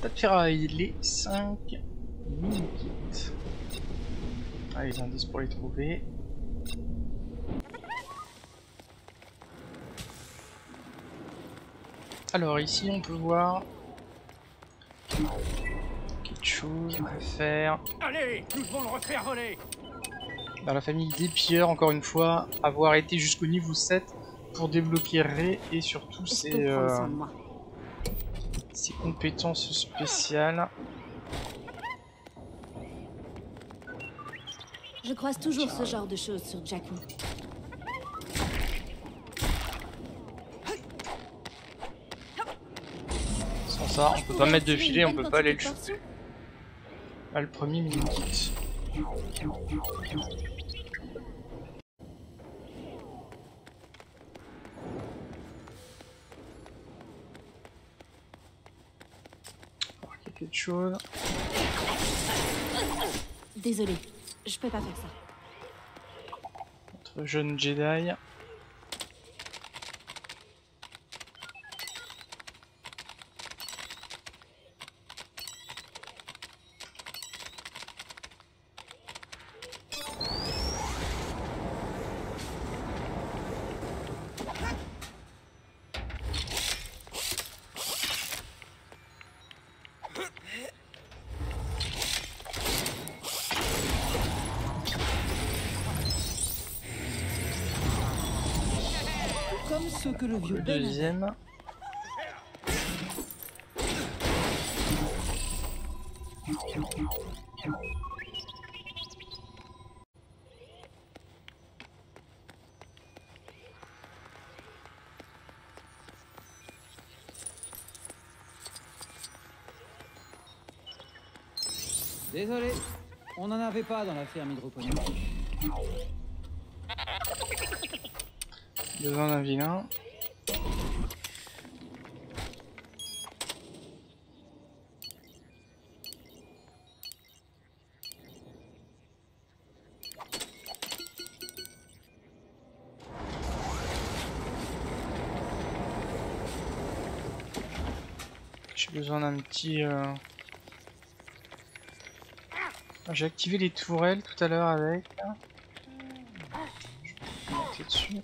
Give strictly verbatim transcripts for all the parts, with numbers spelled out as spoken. tas de ferraille, les cinq mini-kits. Ah, les indices pour les trouver. Alors ici on peut voir quelque chose à faire. Allez, nous devons le refaire voler. Dans la famille des pilleurs, encore une fois, avoir été jusqu'au niveau sept pour débloquer Rey et surtout ses, euh, ses compétences spéciales. Je croise toujours Ciao. ce genre de choses sur Jakku. Sans ça, on peut pas mettre de filet, on peut pas aller le shooter. Ah, le premier mini-kit. Quelque chose. Désolé, je peux pas faire ça. Notre jeune Jedi. Que le vieux le deuxième. Désolé, on n'en avait pas dans la ferme hydroponique. Besoin d'un vilain. J'ai besoin d'un petit... Euh... J'ai activé les tourelles tout à l'heure avec. Je peux monter dessus.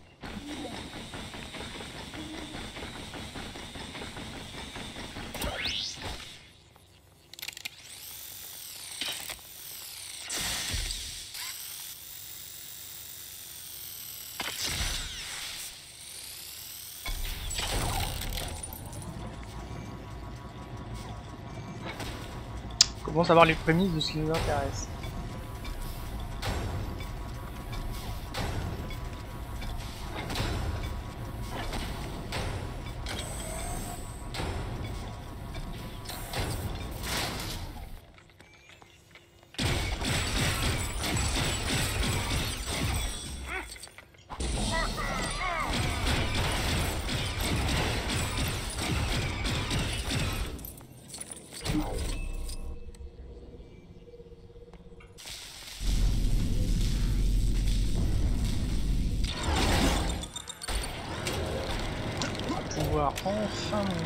Bon, savoir les prémices de ce qui nous intéresse. Enfin monter.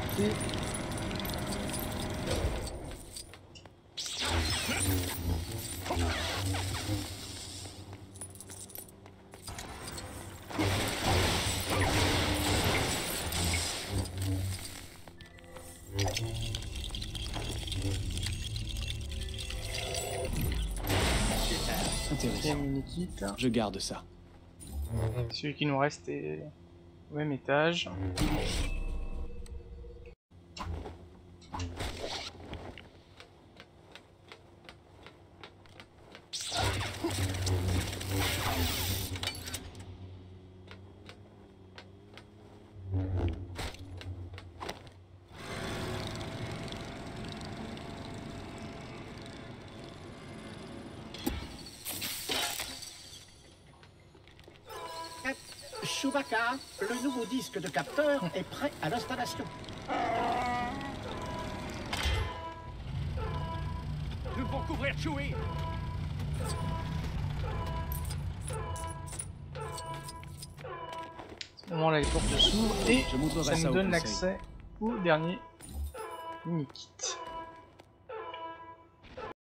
Intéressant. Je garde ça. Celui qui nous reste est au même étage. Chewbacca, le nouveau disque de capteur est prêt à l'installation. Nous devons couvrir Chewie. À ce moment-là, les portes s'ouvrent et je ça nous donne l'accès au dernier mini-kit.